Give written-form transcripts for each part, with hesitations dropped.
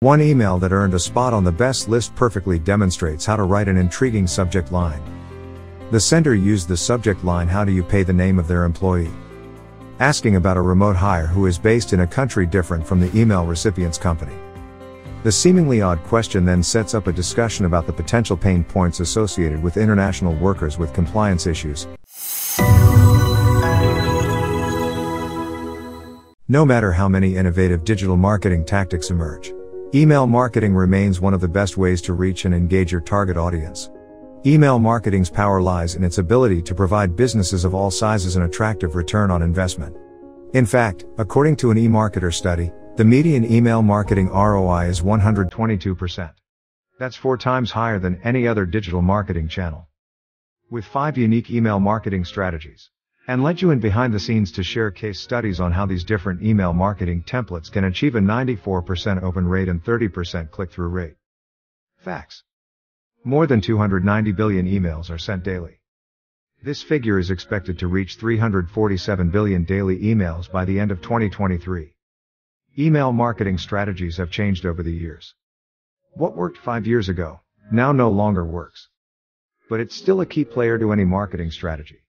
One email that earned a spot on the best list perfectly demonstrates how to write an intriguing subject line. The sender used the subject line, "How do you pay?" the name of their employee, asking about a remote hire who is based in a country different from the email recipient's company. The seemingly odd question then sets up a discussion about the potential pain points associated with international workers with compliance issues. No matter how many innovative digital marketing tactics emerge, email marketing remains one of the best ways to reach and engage your target audience. Email marketing's power lies in its ability to provide businesses of all sizes an attractive return on investment. In fact, according to an eMarketer study, the median email marketing ROI is 122%. That's 4 times higher than any other digital marketing channel. With 5 unique email marketing strategies, and let you in behind the scenes to share case studies on how these different email marketing templates can achieve a 94% open rate and 30% click-through rate. Facts. More than 290 billion emails are sent daily. This figure is expected to reach 347 billion daily emails by the end of 2023. Email marketing strategies have changed over the years. What worked 5 years ago now no longer works. But it's still a key player to any marketing strategy.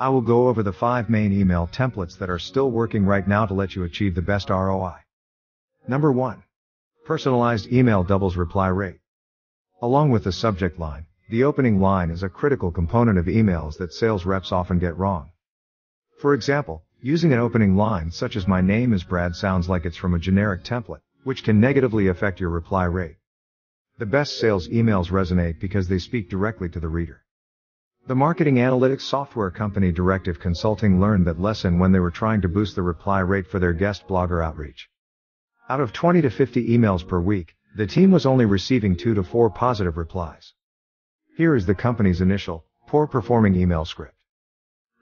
I will go over the 5 main email templates that are still working right now to let you achieve the best ROI. Number 1. Personalized email doubles reply rate. Along with the subject line, the opening line is a critical component of emails that sales reps often get wrong. For example, using an opening line such as "My name is Brad" sounds like it's from a generic template, which can negatively affect your reply rate. The best sales emails resonate because they speak directly to the reader. The marketing analytics software company Directive Consulting learned that lesson when they were trying to boost the reply rate for their guest blogger outreach. Out of 20 to 50 emails per week, the team was only receiving 2 to 4 positive replies. Here is the company's initial, poor-performing email script.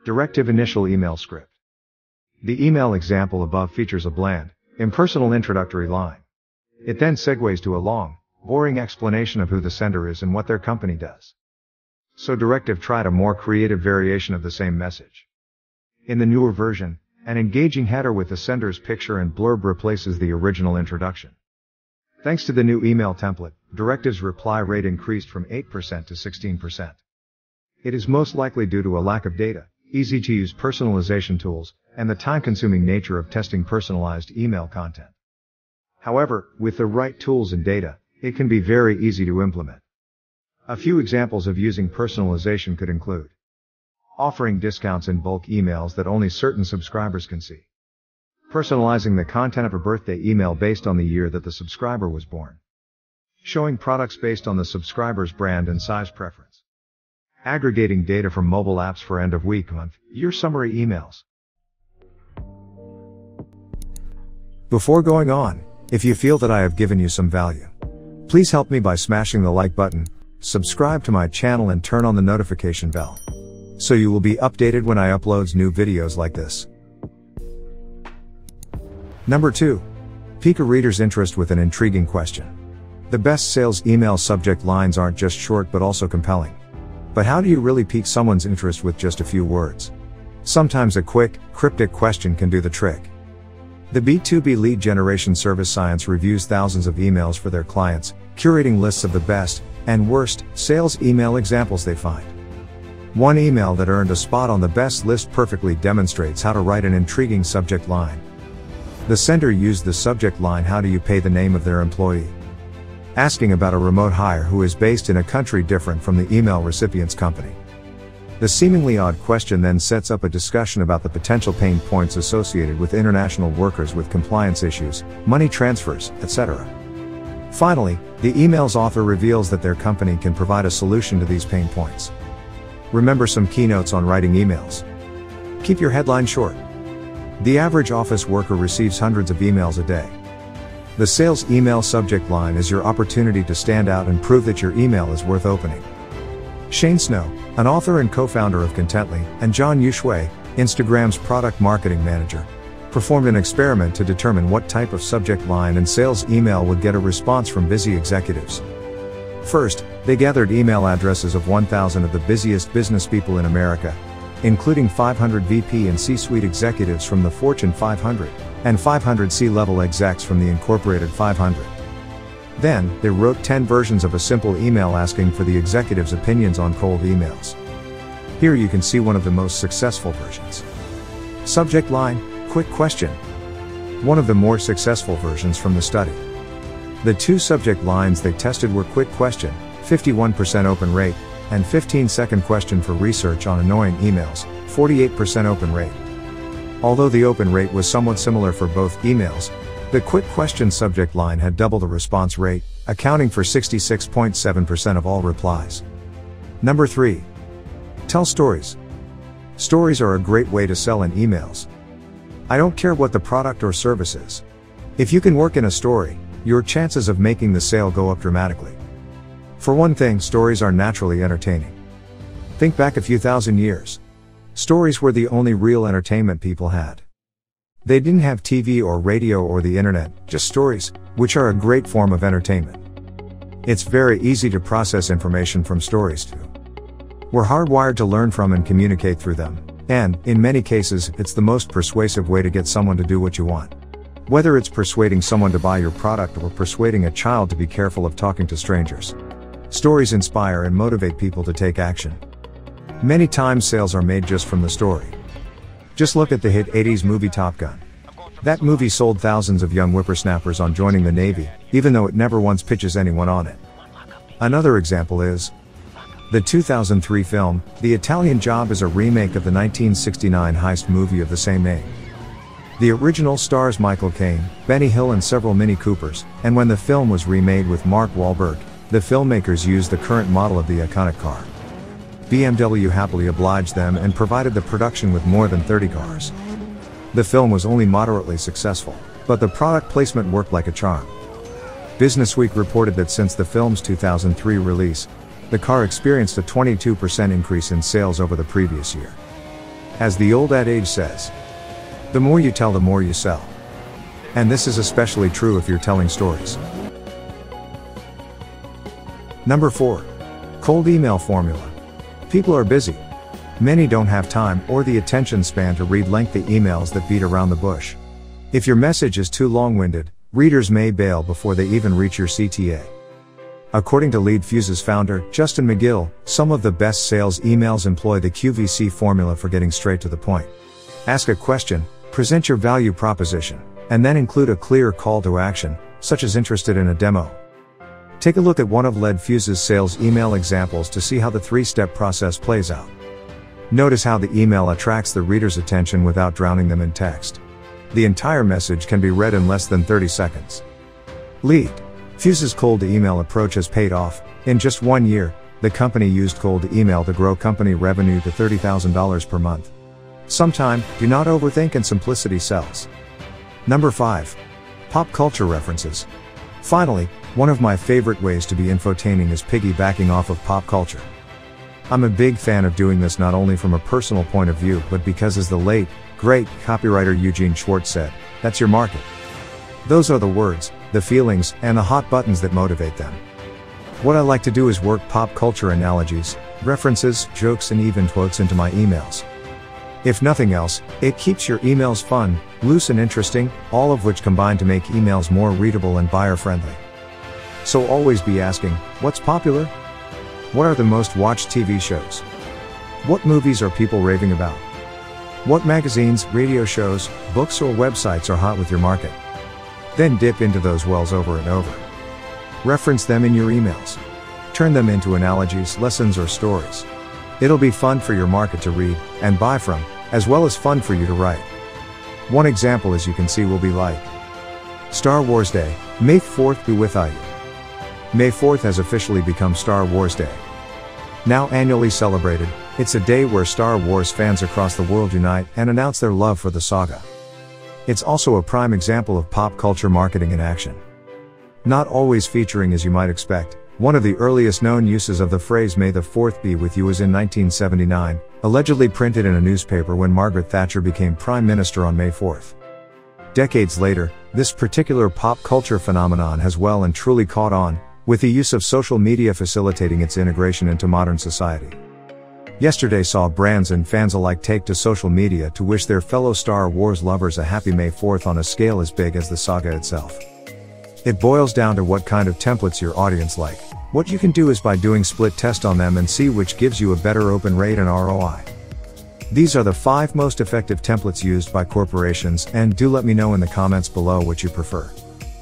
Directive Initial Email Script. The email example above features a bland, impersonal introductory line. It then segues to a long, boring explanation of who the sender is and what their company does. So Directive tried a more creative variation of the same message. In the newer version, an engaging header with the sender's picture and blurb replaces the original introduction. Thanks to the new email template, Directive's reply rate increased from 8% to 16%. It is most likely due to a lack of data, easy-to-use personalization tools, and the time-consuming nature of testing personalized email content. However, with the right tools and data, it can be very easy to implement. A few examples of using personalization could include offering discounts in bulk emails that only certain subscribers can see, personalizing the content of a birthday email based on the year that the subscriber was born, showing products based on the subscriber's brand and size preference, aggregating data from mobile apps for end-of-week, month-year summary emails. Before going on, if you feel that I have given you some value, please help me by smashing the like button, subscribe to my channel and turn on the notification bell, so you will be updated when I upload new videos like this. Number 2. Pique a reader's interest with an intriguing question. The best sales email subject lines aren't just short but also compelling. But how do you really pique someone's interest with just a few words? Sometimes a quick, cryptic question can do the trick. The B2B lead generation service Science reviews thousands of emails for their clients, curating lists of the best and worst sales email examples they find. One email that earned a spot on the best list perfectly demonstrates how to write an intriguing subject line. The sender used the subject line, "How do you pay?" the name of their employee, asking about a remote hire who is based in a country different from the email recipient's company. The seemingly odd question then sets up a discussion about the potential pain points associated with international workers with compliance issues, money transfers, etc. Finally, the email's author reveals that their company can provide a solution to these pain points. Remember some keynotes on writing emails. Keep your headline short. The average office worker receives hundreds of emails a day. The sales email subject line is your opportunity to stand out and prove that your email is worth opening. Shane Snow, an author and co-founder of Contently, and John Yushui, Instagram's product marketing manager, performed an experiment to determine what type of subject line and sales email would get a response from busy executives. First, they gathered email addresses of 1,000 of the busiest business people in America, including 500 VP and C-suite executives from the Fortune 500, and 500 C-level execs from the Incorporated 500. Then, they wrote 10 versions of a simple email asking for the executives' opinions on cold emails. Here you can see one of the most successful versions. Subject line, quick question. One of the more successful versions from the study. The two subject lines they tested were quick question, 51% open rate, and 15-second question for research on annoying emails, 48% open rate. Although the open rate was somewhat similar for both emails, the quick question subject line had double the response rate, accounting for 66.7% of all replies. Number 3. Tell stories. Stories are a great way to sell in emails. I don't care what the product or service is. If you can work in a story, your chances of making the sale go up dramatically. For one thing, stories are naturally entertaining. Think back a few thousand years. Stories were the only real entertainment people had. They didn't have TV or radio or the internet, just stories, which are a great form of entertainment. It's very easy to process information from stories too. We're hardwired to learn from and communicate through them, and, in many cases, it's the most persuasive way to get someone to do what you want. Whether it's persuading someone to buy your product or persuading a child to be careful of talking to strangers. Stories inspire and motivate people to take action. Many times sales are made just from the story. Just look at the hit 80s movie Top Gun. That movie sold thousands of young whippersnappers on joining the Navy, even though it never once pitches anyone on it. Another example is the 2003 film, The Italian Job is a remake of the 1969 heist movie of the same name. The original stars Michael Caine, Benny Hill and several Mini Coopers, and when the film was remade with Mark Wahlberg, the filmmakers used the current model of the iconic car. BMW happily obliged them and provided the production with more than 30 cars. The film was only moderately successful, but the product placement worked like a charm. Businessweek reported that since the film's 2003 release, the car experienced a 22% increase in sales over the previous year. As the old adage says, the more you tell, the more you sell. And this is especially true if you're telling stories. Number 4. Cold email formula. People are busy. Many don't have time or the attention span to read lengthy emails that beat around the bush. If your message is too long-winded, readers may bail before they even reach your CTA. According to LeadFuse's founder, Justin McGill, some of the best sales emails employ the QVC formula for getting straight to the point. Ask a question, present your value proposition, and then include a clear call to action, such as interested in a demo. Take a look at one of LeadFuse's sales email examples to see how the three-step process plays out. Notice how the email attracts the reader's attention without drowning them in text. The entire message can be read in less than 30 seconds. LeadFuse's cold-to-email approach has paid off. In just 1 year, the company used cold-to-email to grow company revenue to $30,000 per month. Sometime, do not overthink and simplicity sells. Number 5. Pop culture references. Finally, one of my favorite ways to be infotaining is piggybacking off of pop culture. I'm a big fan of doing this not only from a personal point of view but because as the late, great copywriter Eugene Schwartz said, that's your market. Those are the words, the feelings, and the hot buttons that motivate them. What I like to do is work pop culture analogies, references, jokes and even quotes into my emails. If nothing else, it keeps your emails fun, loose and interesting, all of which combine to make emails more readable and buyer-friendly. So always be asking, what's popular? What are the most watched TV shows? What movies are people raving about? What magazines, radio shows, books or websites are hot with your market? Then dip into those wells over and over. Reference them in your emails. Turn them into analogies, lessons or stories. It'll be fun for your market to read and buy from, as well as fun for you to write. One example as you can see will be like Star Wars Day, May 4th be with you. May 4th has officially become Star Wars Day. Now annually celebrated, it's a day where Star Wars fans across the world unite and announce their love for the saga. It's also a prime example of pop culture marketing in action. Not always featuring as you might expect, one of the earliest known uses of the phrase May the 4th be with you is in 1979, allegedly printed in a newspaper when Margaret Thatcher became Prime Minister on May 4th. Decades later, this particular pop culture phenomenon has well and truly caught on, with the use of social media facilitating its integration into modern society. Yesterday saw brands and fans alike take to social media to wish their fellow Star Wars lovers a happy May 4th on a scale as big as the saga itself. It boils down to what kind of templates your audience like. What you can do is by doing split test on them and see which gives you a better open rate and ROI. These are the 5 most effective templates used by corporations, and do let me know in the comments below what you prefer.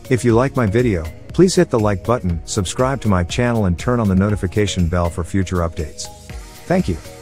If you like my video, please hit the like button, subscribe to my channel and turn on the notification bell for future updates. Thank you.